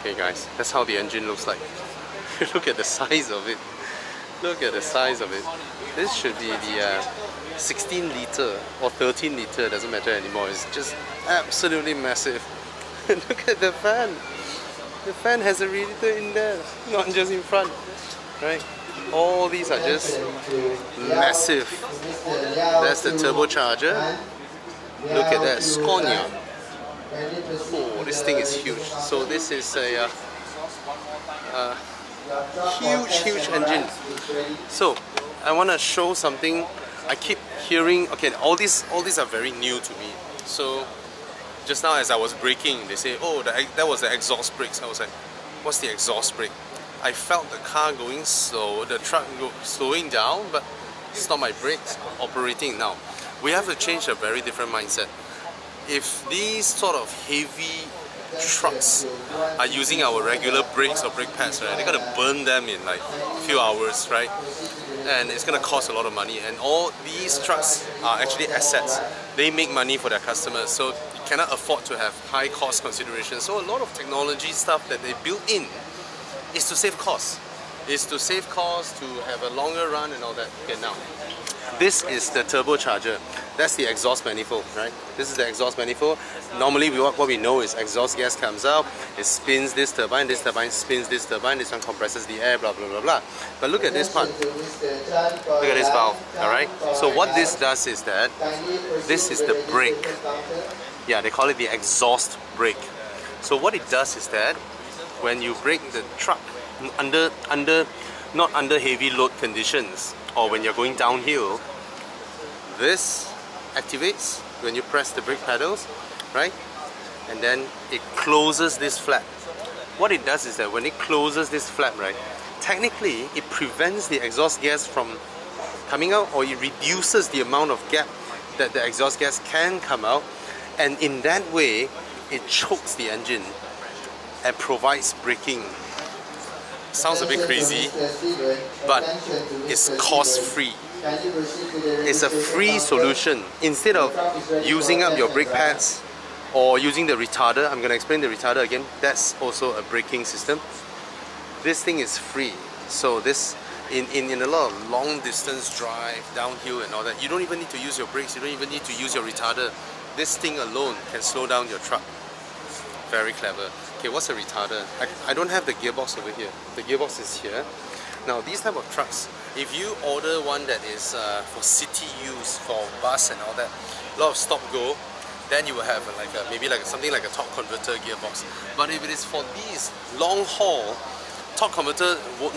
Okay guys, that's how the engine looks like. Look at the size of it. Look at the size of it. This should be the 16 litre or 13 litre, doesn't matter anymore. It's just absolutely massive. Look at the fan. The fan has a radiator in there, not just in front, right? All these are just massive. That's the turbocharger. Look at that, Scania. Oh, this thing is huge. So this is a huge engine. So I want to show something. I keep hearing, okay, all these are very new to me. So just now as I was braking, they say, oh, that was the exhaust brakes. I was like, what's the exhaust brake? I felt the car going slow, the truck slowing down, but it's not my brakes operating now. We have to change a very different mindset. If these sort of heavy trucks are using our regular brakes or brake pads, right, they're going to burn them in like a few hours, right? And it's going to cost a lot of money. And all these trucks are actually assets. They make money for their customers. So you cannot afford to have high cost considerations. So a lot of technology stuff that they built in is to save costs. It's to save costs, to have a longer run and all that. Okay, now, this is the turbocharger. That's the exhaust manifold, right? This is the exhaust manifold. Normally, what we know is exhaust gas comes out, it spins this turbine spins this one compresses the air, blah, blah, blah, blah. But look at this part. Look at this valve, all right? So what this does is that, this is the brake. Yeah, they call it the exhaust brake. So what it does is that, when you brake the truck, not under heavy load conditions, or when you're going downhill, this activates when you press the brake pedals, right? And then it closes this flap. What it does is that when it closes this flap, right, technically it prevents the exhaust gas from coming out, or it reduces the amount of gap that the exhaust gas can come out, and in that way it chokes the engine and provides braking. Sounds a bit crazy, but it's cost-free. It's a free solution. Instead of using up your brake pads or using the retarder, I'm going to explain the retarder again, that's also a braking system. This thing is free. So this, in a lot of long distance drive, downhill and all that, you don't even need to use your brakes, you don't even need to use your retarder. This thing alone can slow down your truck. Very clever. Okay, what's a retarder? I don't have the gearbox over here. The gearbox is here. Now, these type of trucks, if you order one that is for city use, for bus and all that, a lot of stop-go, then you will have like a, maybe like something like a torque converter gearbox. But if it is for these long-haul, torque converter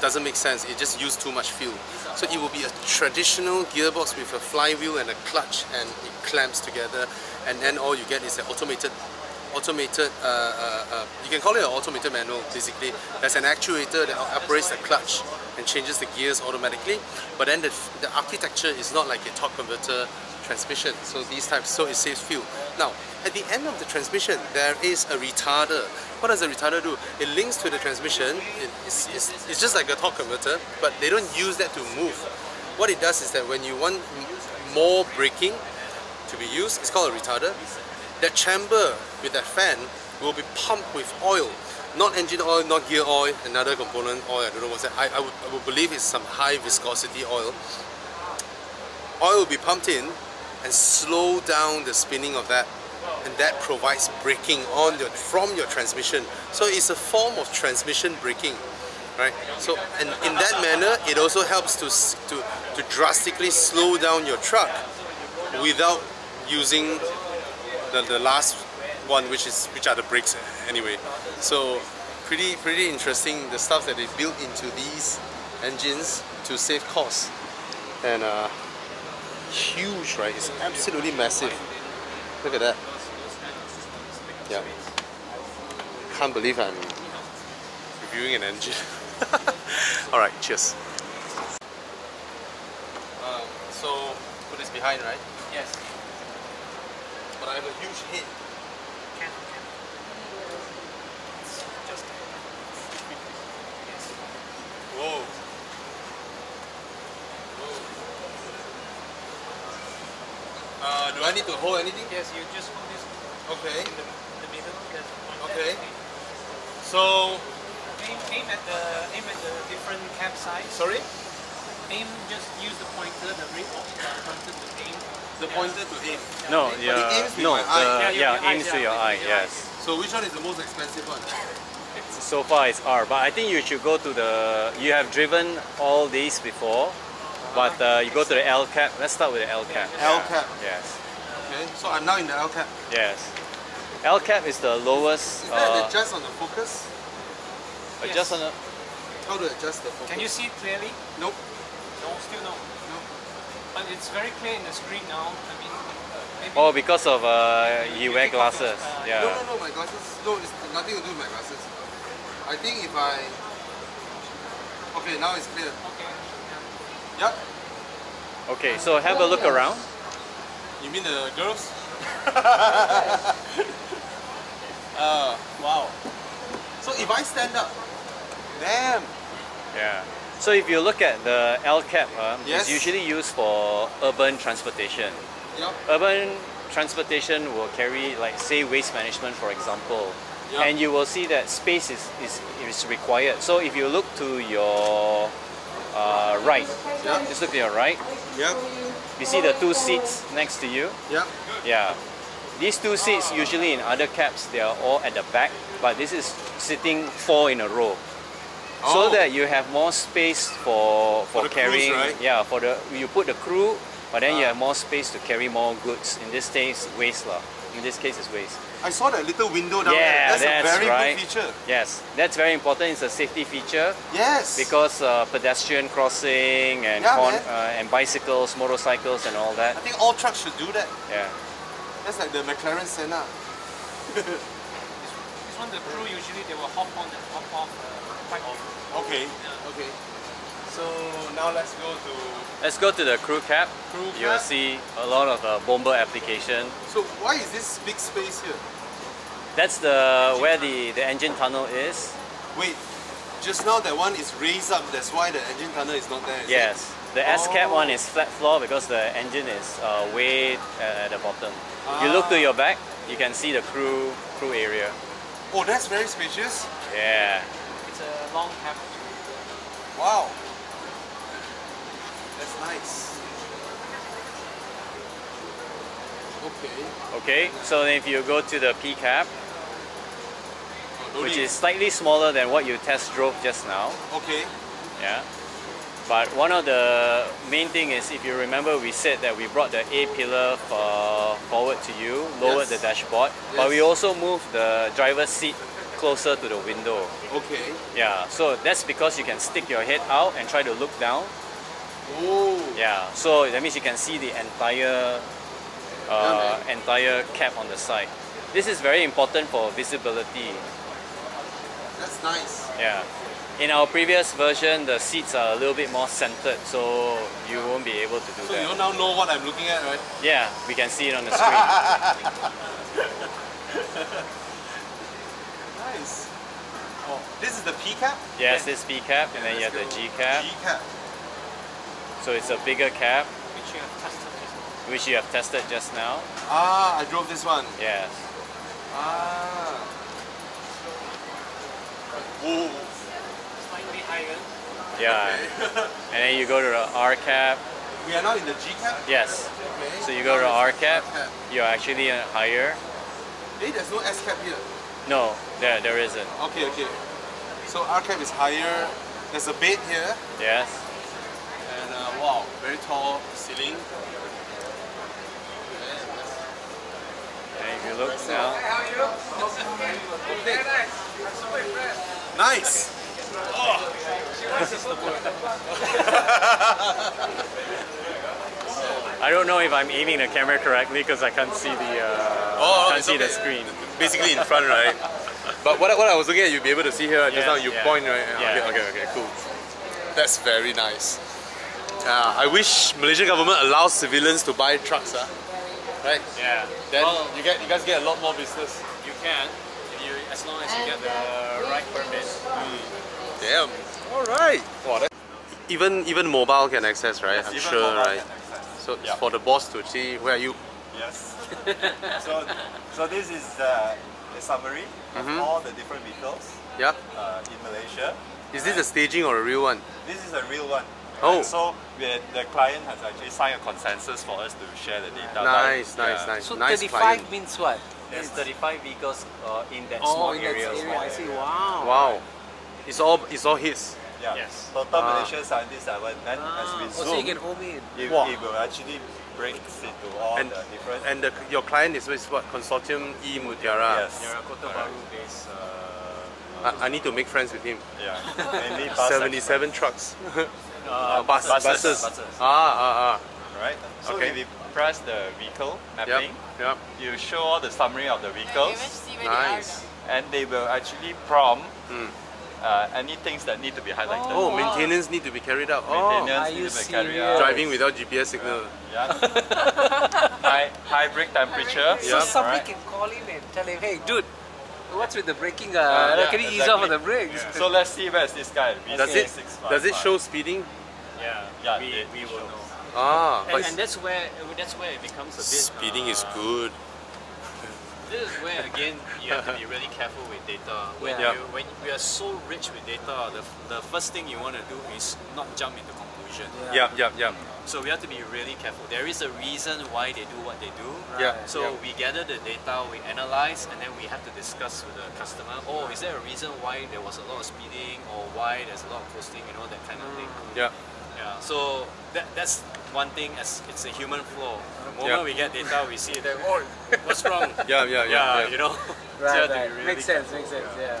doesn't make sense. It just uses too much fuel. So it will be a traditional gearbox with a flywheel and a clutch, and it clamps together, and then all you get is an automated, you can call it an automated manual basically. There's an actuator that operates the clutch and changes the gears automatically, but then the architecture is not like a torque converter transmission, so these types, so it saves fuel. Now, at the end of the transmission, there is a retarder. What does a retarder do? It links to the transmission. It's just like a torque converter, but they don't use that to move. What it does is that when you want more braking to be used, it's called a retarder. That chamber with that fan will be pumped with oil, not engine oil, not gear oil, another component oil, I don't know what's that. I would believe it's some high viscosity oil. Oil will be pumped in and slow down the spinning of that, and that provides braking on from your transmission. So it's a form of transmission braking, right? So and in that manner, it also helps to drastically slow down your truck without using the last one, which are the brakes anyway. So pretty interesting, the stuff that they built into these engines to save costs. And huge, right? It's absolutely massive. Look at that. Yeah, can't believe I'm reviewing an engine. All right, cheers. So put this behind, right? Yes. But I have a huge hit. Can. It's just... Yes. Whoa. Whoa. Do I need to hold anything? Yes, you just hold this. Okay. In the middle. Yes. Okay. So So aim at the different campsites. Sorry? Aim, just use the pointer, the ring of the pointer to aim. The pointer to aim? No, yeah, no, yeah, aims to your eye, yes. So which one is the most expensive one? So far it's R, but I think you should go to the, you have driven all these before, but you go to the L cap. Let's start with the L cap. L cap? Yes. Okay, so I'm now in the L cap? Yes. L cap is the lowest. Is that adjust on the focus? Adjust on the... How to adjust the focus? Can you see it clearly? Nope. No, still no. Nope. But it's very clear in the screen now. I mean, maybe because of you wear glasses. Yeah. No, my glasses. No, it's nothing to do with my glasses. I think if I... Okay, now it's clear. Okay. Yeah. Yep. Okay, so have a look around. You mean the girls? Wow. So if I stand up, damn. Yeah. So if you look at the LCAP, it's usually used for urban transportation. Yep. Urban transportation will carry, like, say, waste management, for example. Yep. And you will see that space is required. So if you look to your right, yep. Just look to your right. Yep. You see the two seats next to you. Yep. Yeah. These two seats, usually in other cabs, they are all at the back, but this is sitting four in a row. Oh. So that you have more space for carrying. Crews, right? Yeah, for the you put the crew, but then you have more space to carry more goods. In this case, waste lah. In this case, it's waste. I saw that little window down there. That's a very good feature. Yes, that's very important. It's a safety feature. Yes. Because pedestrian crossing and and bicycles, motorcycles, and all that. I think all trucks should do that. Yeah. That's like the McLaren Senna. This one, the crew usually they will hop on and hop off quite often. Okay. Yeah. Okay. So now let's go to. Let's go to the crew cab. Crew cab. You'll see a lot of bomber application. So why is this big space here? That's the where the engine tunnel is. Wait, just now that one is raised up. That's why the engine tunnel is not there. Yes. It? The S-cap one is flat floor because the engine is way at the bottom. You look to your back, you can see the crew area. Oh, that's very spacious. Yeah. It's a long cab. Wow. That's nice. Okay. Okay, so if you go to the P-cap, which is slightly smaller than what you test drove just now. Okay. Yeah. But one of the main thing is, if you remember, we said that we brought the A-pillar forward to you, lowered the dashboard, but we also moved the driver's seat closer to the window. Okay. Yeah, so that's because you can stick your head out and try to look down. Oh. Yeah, so that means you can see the entire, entire cab on the side. This is very important for visibility. That's nice. Yeah. In our previous version, the seats are a little bit more centered, so you won't be able to do that. So you now know what I'm looking at, right? Yeah, we can see it on the screen. Nice. Oh, this is the P-cap? Yes, this is P-cap, and then you have the G-cap. G-cap. So it's a bigger cap. Which you have tested just now. Which you have tested just now. Ah, I drove this one. Yes. Ah. Whoa. Yeah, and then you go to the R cap. We are not in the G cap? Yes. Okay. So you go to the R cap, you're actually higher. Hey, there's no S cap here. No, there isn't. Okay, okay. So R cap is higher, there's a bed here. Yes. And wow, very tall ceiling. And if you look now. Hey, how are you? Very nice. I'm so impressed. Nice! Oh. I don't know if I'm aiming the camera correctly because I can't see the the screen. Basically in front, right? But what I was looking at, you'll be able to see here. Just now you point, right? Yeah. Okay, cool. That's very nice. I wish Malaysian government allows civilians to buy trucks, right? Yeah. Then you guys get a lot more business. You can. As long as you get the right permit. Damn. Alright. Wow, even mobile can access, right? Yes, I'm sure, right? So it's for the boss to see, where are you? Yes. So this is a summary of all the different vehicles. Yeah. In Malaysia. Is this a staging or a real one? This is a real one. Oh. And so the client has actually signed a consensus for us to share the data. Nice, nice, yeah. Nice. So nice 35 client. Means what? There's 35 vehicles in that small area. Oh, in that area. I see. Wow. Wow. It's all his. Yeah. Yes. So Malaysian scientists that went then as we zoom. So you can home in. It will actually break into all and, the different. And your client is with what? Consortium E Mutiara. Yes. Yara Kota Baru based. I need to make friends with him. Yeah. Mainly bus 77 trucks. Buses. Right. So okay. If you press the vehicle mapping, yep. You show all the summary of the vehicles. Nice. And they will actually prompt any things that need to be highlighted. Oh, wow. Maintenance need to be carried out. Maintenance need to be carried out. Driving without GPS signal. Yeah. High brake temperature. So somebody can call in and tell him, hey, dude. What's with the braking? Can you ease off on the brakes? Yeah. So let's see where's this guy. Does it show speeding? Yeah, yeah. We will know. And that's where it becomes a bit. Speeding is good. This is where again you have to be really careful with data. When we are so rich with data, the first thing you want to do is not jump into conclusion. Yeah. So we have to be really careful. There is a reason why they do what they do. Right. So we gather the data, we analyze, and then we have to discuss with the customer. Oh, is there a reason why there was a lot of speeding or why there's a lot of posting? You know, that kind of thing. Yeah. So that's one thing. As it's a human flaw. The moment we get data, we see that. Oh, what's wrong? Yeah. You know. Right. So really makes sense. Yeah. Right.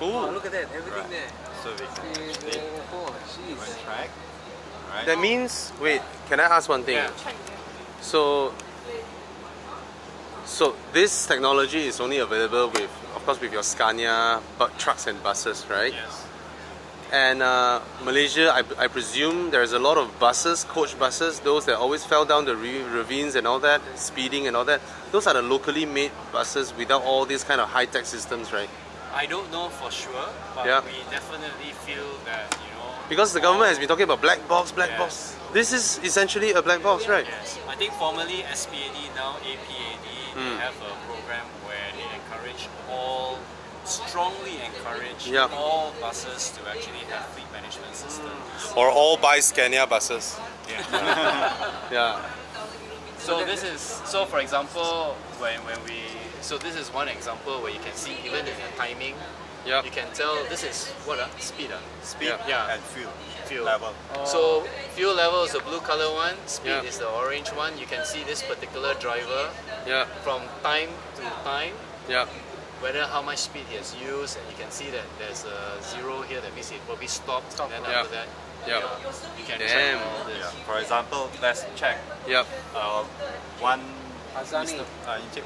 Cool. Oh, look at that. Everything there. So we can track. Right. That means, wait, can I ask one thing? Yeah. So this technology is only available with, of course, with your Scania trucks and buses, right? Yes. And Malaysia, I presume there's a lot of buses, coach buses, those that always fell down the ravines and all that, speeding and all that. Those are the locally made buses without all these kind of high-tech systems, right? I don't know for sure, but we definitely feel that, you know, because the government has been talking about black box. This is essentially a black box, right? Yes. I think formerly SPAD, now APAD, they have a program where they strongly encourage all buses to actually have fleet management systems. Or all buy Scania buses. Yeah. yeah. So this is, so for example, so this is one example where you can see even in the timing, you can tell this is what speed and fuel level. So fuel level is the blue color one, speed is the orange one. You can see this particular driver from time to time, whether how much speed he has used, and you can see that there's a zero here that means he probably stopped. And then after that, you can check all this. For example, let's check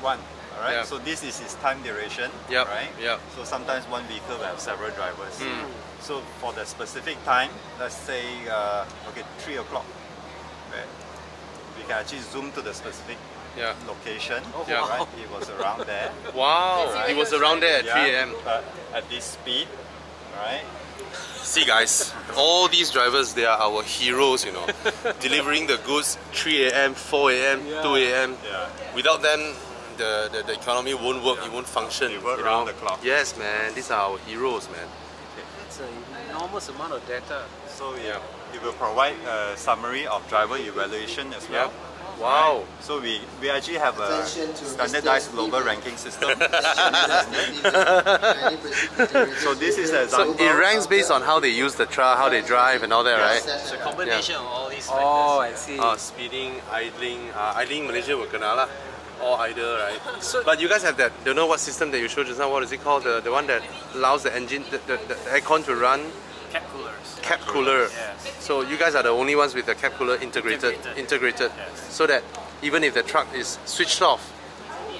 one. Right? Yeah. So this is his time duration, right? So sometimes one vehicle will have several drivers. So for the specific time, let's say, okay, 3 o'clock, right? We can actually zoom to the specific location, right? It was around there. Wow, it was around there at 3 a.m. At this speed, right? See guys, all these drivers, they are our heroes, you know, delivering the goods 3 a.m., 4 a.m., 2 a.m. Without them, the economy won't work, it won't function. It work around the clock. Yes, man, these are our heroes, man. That's an enormous amount of data. So it will provide a summary of driver evaluation as well. Wow. Right. So we actually have a standardized global ranking system. So this is the example. So it ranks based on how they use the truck, how they drive and all that, right? It's a combination of all these factors. Oh, I see. Speeding, idling. Idling Malaysia will kena lah. Or idle, right? So, but you guys have that, don't know what system that you showed just now, what is it called? The one that allows the engine, the aircon to run? Cap cooler. Yes. So you guys are the only ones with the cap cooler integrated. Yes. So that even if the truck is switched off,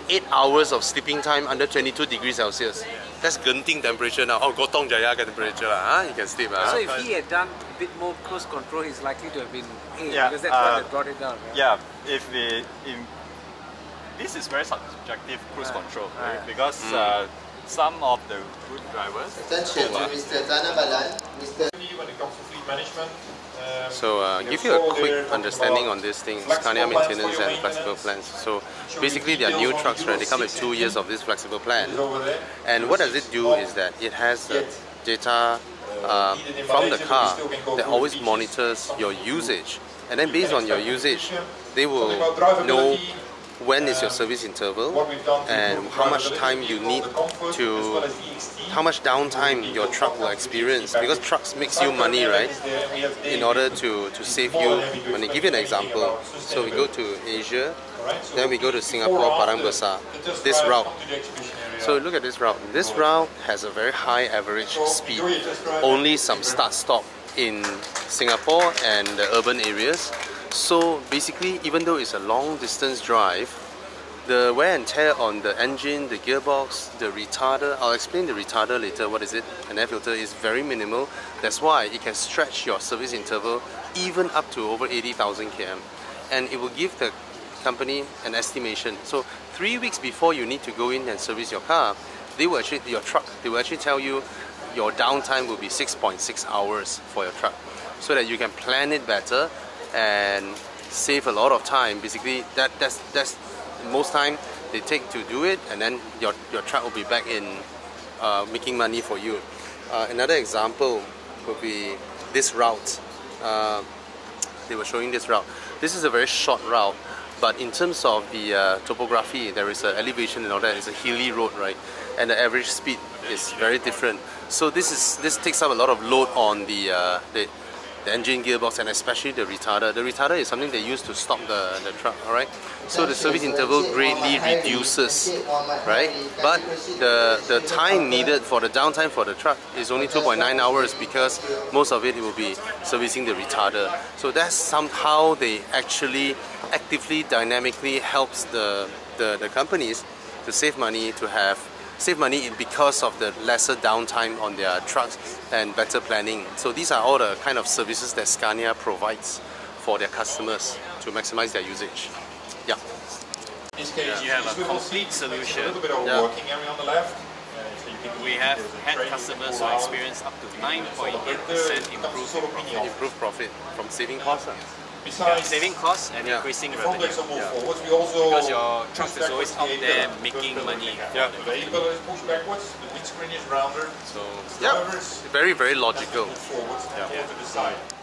8 hours of sleeping time under 22 degrees Celsius. Yes. That's Genting temperature now, or Gohtong Jaya temperature. You can sleep. So if he had done a bit more close control, he's likely to have been 8, because that's what that brought it down. Right? Yeah, if we... This is very subjective cruise control, because some of the good drivers. Attention to Mr. Tanabalan, Mr. When it comes to fleet management. So give you a quick understanding on this thing, Scania maintenance and flexible plans. So basically they are new trucks, right? They come with 2 years of this flexible plan. And what does it do is that it has data from the car that always monitors your usage. And then based on your usage, they will know when is your service interval and how much time you need to, how much downtime your truck will experience, because trucks makes you money, right? In order to save you money. Give you an example. So we go to Asia, then we go to Singapore, Padang Besar. This route. So look at this route. This route has a very high average speed. Only some start-stop in Singapore and the urban areas. So basically, even though it's a long distance drive, the wear and tear on the engine, the gearbox, the retarder, I'll explain the retarder later, what is it, an air filter, is very minimal. That's why it can stretch your service interval even up to over 80,000 km. And it will give the company an estimation. So 3 weeks before you need to go in and service your car, they will actually, your truck, they will actually tell you your downtime will be 6.6 hours for your truck, so that you can plan it better and save a lot of time. Basically that's most time they take to do it, and then your truck will be back in making money for you. Another example would be this route. They were showing this route. This is a very short route, but in terms of the topography, there is an elevation and all that. It's a hilly road, right? And the average speed is very different. So this takes up a lot of load on the engine, gearbox, and especially the retarder. The retarder is something they use to stop the truck, alright? So the service interval greatly reduces, right? But the time needed for the downtime for the truck is only 2.9 hours, because most of it will be servicing the retarder. So that's somehow they actually actively, dynamically helps the companies to save money, because of the lesser downtime on their trucks and better planning. So these are all the kind of services that Scania provides for their customers to maximize their usage. Yeah. In this case, you have a complete solution. A little bit of working area on the left. We have had customers who experience up to 9.8% improved profit from saving costs. Saving costs and increasing revenue. Because your truck is always out there making money. Yeah. The vehicle is pushed backwards, the windscreen is rounder. So, yeah, very, very logical. Yeah.